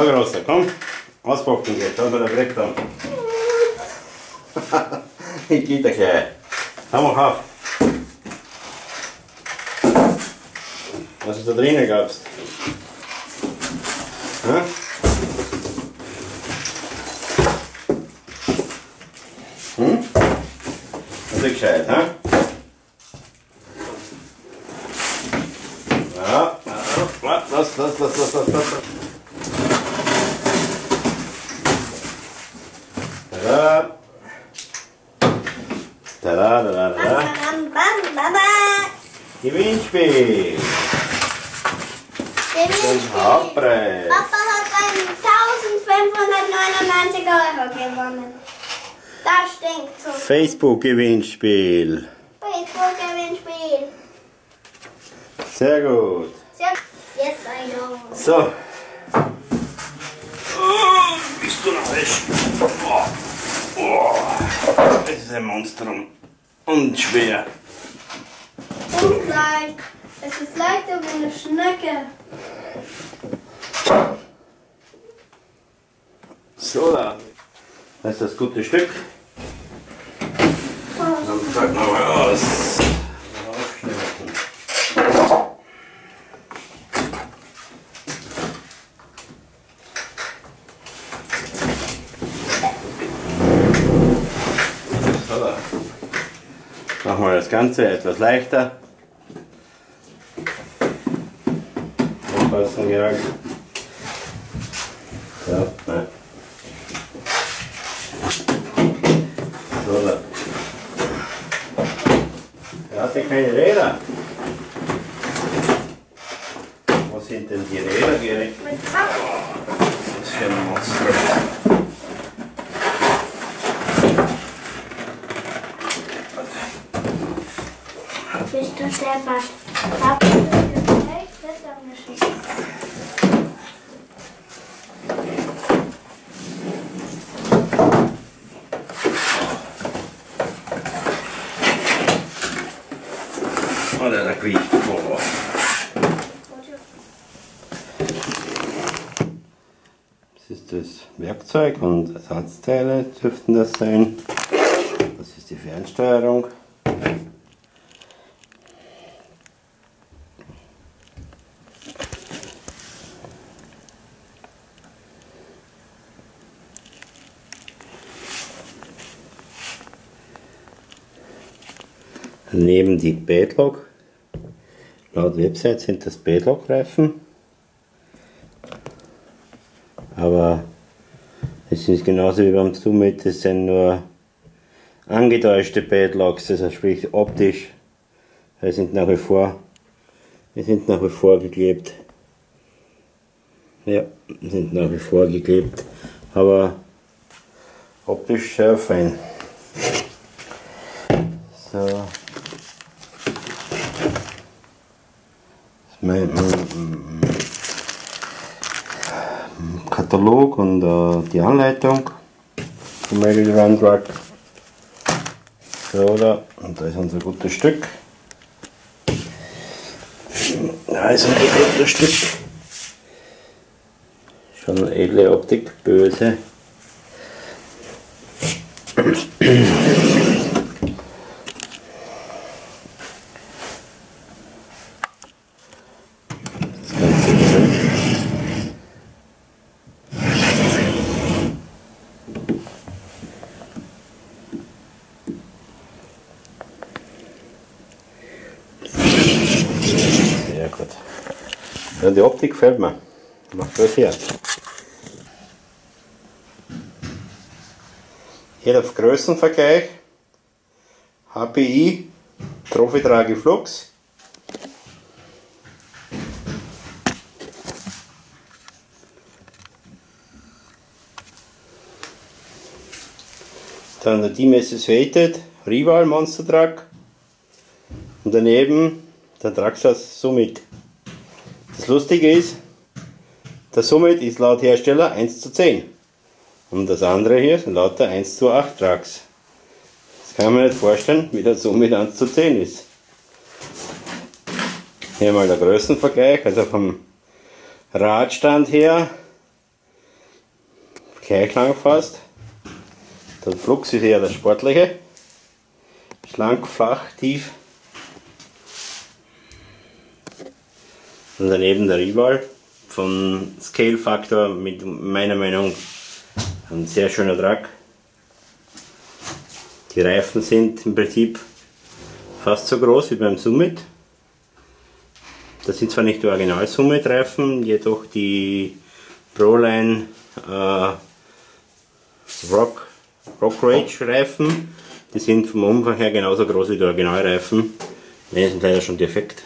Tage raus, komm. Auspacken geht, dann wird er direkt an. Ich geht da gleich. Haben wir gehabt. Was es da drinnen gab. Ja? Hm? Das ist gescheit, hä? Ja, lass. Tada! Tada. Gewinnspiel! Den Hauptpreis! Papa hat einen 1599 Euro gewonnen. Das stinkt so. Facebook-Gewinnspiel! Facebook-Gewinnspiel! Sehr gut! Yes, I know! So! Oh, bist du noch frisch? Oh, das ist ein Monstrum. Und schwer. Und leicht. Es ist leichter wie eine Schnecke. So, da. Das ist das gute Stück. Dann packen wir mal aus. Machen wir das Ganze etwas leichter. Aufpassen, Jörg. Ja, nein. So, da. Er hat ja keine Räder. Wo sind denn die Räder, Geri? Was für ein Monster. Bist du selber? Hab ich das recht? Das ist auch nicht schlecht. Oh, der kriegt vor. Das ist das Werkzeug und Ersatzteile dürften das sein. Das ist die Fernsteuerung. Neben die Padlock, laut Website sind das Padlock-Reifen, aber es ist genauso wie beim Summit, das sind nur angedeutschte Padlocks, das heißt sprich optisch, die sind nach wie vor geklebt, ja, sind nach wie vor geklebt, aber optisch sehr fein. So. Mein Katalog und die Anleitung zum Run-Truck. So, da. Und da ist unser gutes Stück. Schon edle Optik, böse. Ja, die Optik gefällt mir. Macht das her. Hier auf Größenvergleich. HPI, Trophy-Trage Flux. Dann der Team Associated, Rival Monster Truck. Und daneben der Traxxas Summit. Das Lustige ist, der Summit ist laut Hersteller 1:10 und das andere hier sind lauter 1:8 Trucks. Das kann man nicht vorstellen, wie der Summit 1:10 ist. Hier mal der Größenvergleich, also vom Radstand her Kajak lang fährst. Der Flux ist eher der sportliche. Schlank, flach, tief. Und daneben der Rival von Scale Factor mit meiner Meinung ein sehr schöner Truck. Die Reifen sind im Prinzip fast so groß wie beim Summit. Das sind zwar nicht die Original Summit Reifen, jedoch die Proline Rock Rage Reifen. Die sind vom Umfang her genauso groß wie die Originalreifen. Die sind leider schon defekt.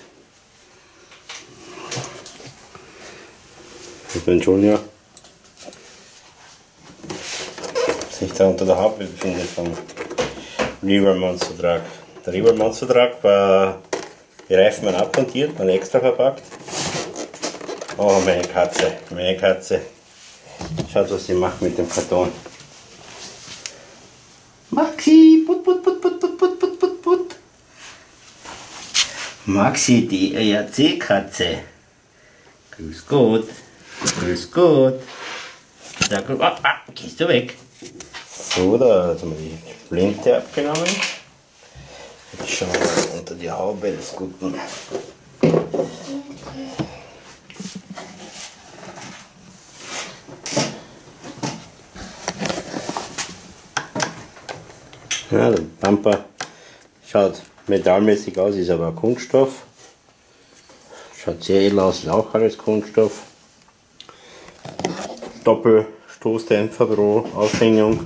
Mit meinem Junior. Sich da unter der Haube befindet vom Rival Monster Truck. Der Rival Monster Truck war die Reifen waren abmontiert, waren extra verpackt. Oh, meine Katze. Schaut, was sie macht mit dem Karton. Maxi, put, put, put, put, put, put, put, put, put. Maxi, die ERC-Katze. Grüß Gott. Grüß Gott. Da, gehst du weg. So, da haben wir die Splinte abgenommen. Jetzt schauen wir mal unter die Haube des Guten. Ja, der Pampa schaut metallmäßig aus, ist aber Kunststoff. Schaut sehr edel aus, ist auch alles Kunststoff. Doppelstoßdämpfer pro Aufhängung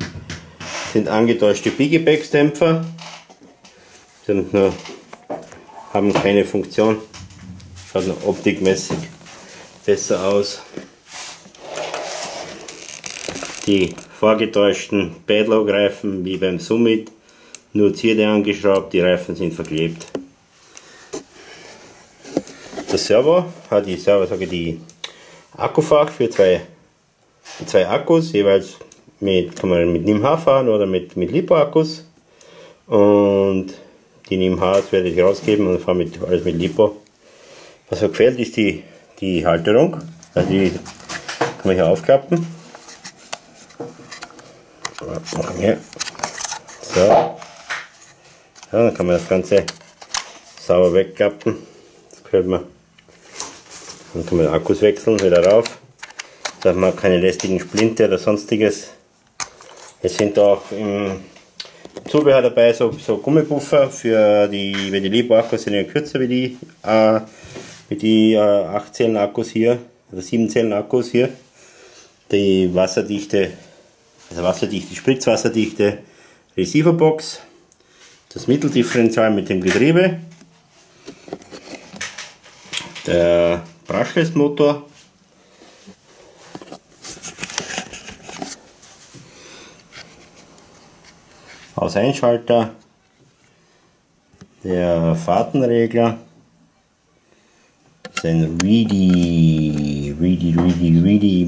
sind angetäuschte Piggybacksdämpfer. Sind nur, haben keine Funktion. Schaut nur optikmäßig besser aus. Die vorgetäuschten Padlock-Reifen wie beim Summit. Nur Zierde angeschraubt, die Reifen sind verklebt. Das Servo hat die Akkufach für zwei Akkus, jeweils kann man mit NIMH fahren oder mit Lipo-Akkus. Und die NIMHs werde ich rausgeben und fahre alles mit Lipo. Was mir gefällt, ist die Halterung. Also die kann man hier aufklappen. So. Ja, dann kann man das Ganze sauber wegklappen. Das gefällt mir. Dann kann man den Akkus wechseln, wieder rauf. Da hat man keine lästigen Splinte oder sonstiges. Es sind auch im Zubehör dabei so Gummipuffer für die, wenn die Lipo-Akkus sind ja kürzer wie die 8-Zellen-Akkus hier oder 7-Zellen-Akkus hier. Die wasserdichte, also spritzwasserdichte Receiverbox, das Mitteldifferential mit dem Getriebe, der Brushless-Motor, Aus-Einschalter, der Fahrtenregler, sein Reedy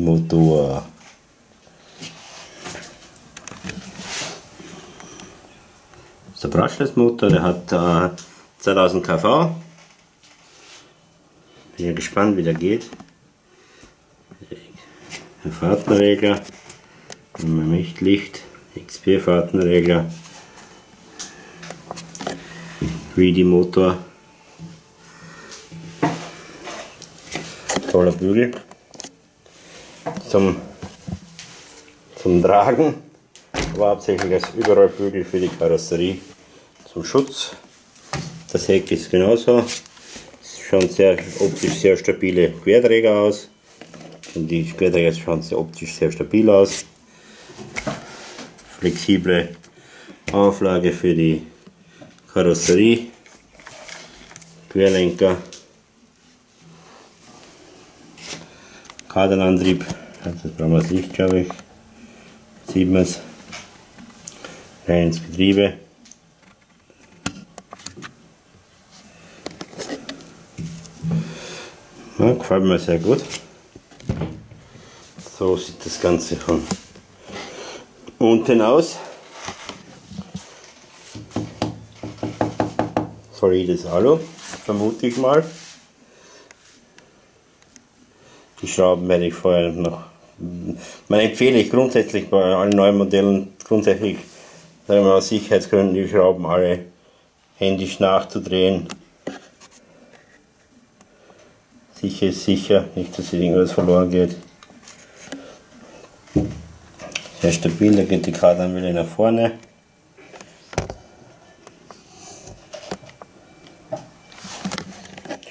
Motor. Der Brushless Motor, der hat 2000 kV. Bin ja gespannt, wie der geht. Der Fahrtenregler, Licht, XP Fahrtenregler, Reedy Motor, toller Bügel zum Tragen, aber hauptsächlich als Überrollbügel für die Karosserie zum Schutz. Das Heck ist genauso, schauen sehr optisch sehr stabile Querträger aus und die Querträger schauen sehr optisch sehr stabil aus. Flexible Auflage für die Karosserie, Querlenker, Kardanantrieb, das brauchen wir das Licht, glaube ich, sieht man es, rein ins Getriebe, ja, gefällt mir sehr gut. So sieht das Ganze von unten aus. Solides Alu, vermute ich mal. Die Schrauben werde ich vorher noch Man empfehle ich grundsätzlich bei allen neuen Modellen, grundsätzlich, sagen wir mal, aus Sicherheitsgründen, die Schrauben alle händisch nachzudrehen. Sicher ist sicher, nicht dass hier irgendwas verloren geht. Sehr stabil, da geht die Kardanwelle nach vorne.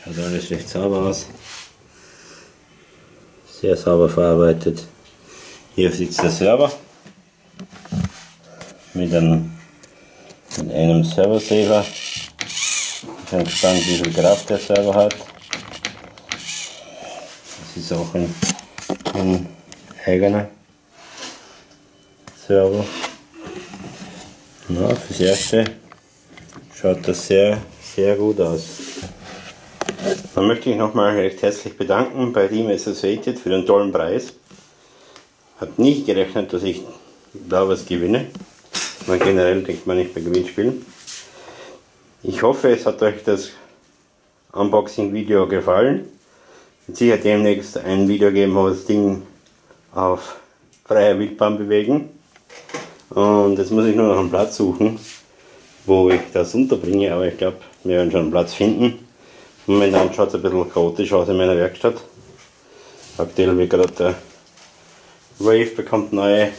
Schaut alles recht sauber aus. Sehr sauber verarbeitet. Hier sitzt der Server mit einem Serversaver. Ich bin gespannt, wie viel Kraft der Server hat. Das ist auch ein eigener Server. Ja, fürs Erste schaut das sehr, sehr gut aus. Dann möchte ich nochmal recht herzlich bedanken bei Team Associated für den tollen Preis. Habe nicht gerechnet, dass ich da was gewinne. Man generell denkt man nicht bei Gewinnspielen. Ich hoffe, es hat euch das Unboxing-Video gefallen. Sicher demnächst ein Video geben, wo wir das Ding auf freier Wildbahn bewegen. Und jetzt muss ich nur noch einen Platz suchen, wo ich das unterbringe, aber ich glaube, wir werden schon einen Platz finden. Momentan schaut es ein bisschen chaotisch aus in meiner Werkstatt. Aktuell wie gerade der Wave bekommt neue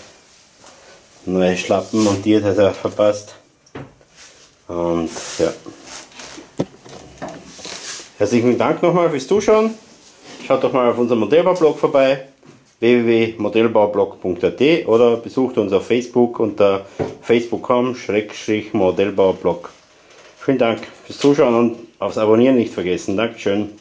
Schlappen montiert, hat er verpasst. Und ja. Herzlichen Dank nochmal fürs Zuschauen. Schaut doch mal auf unserem Modellbaublog vorbei, www.modellbaublog.at, oder besucht uns auf Facebook unter facebook.com/modellbaublog. Vielen Dank fürs Zuschauen und aufs Abonnieren nicht vergessen. Dankeschön.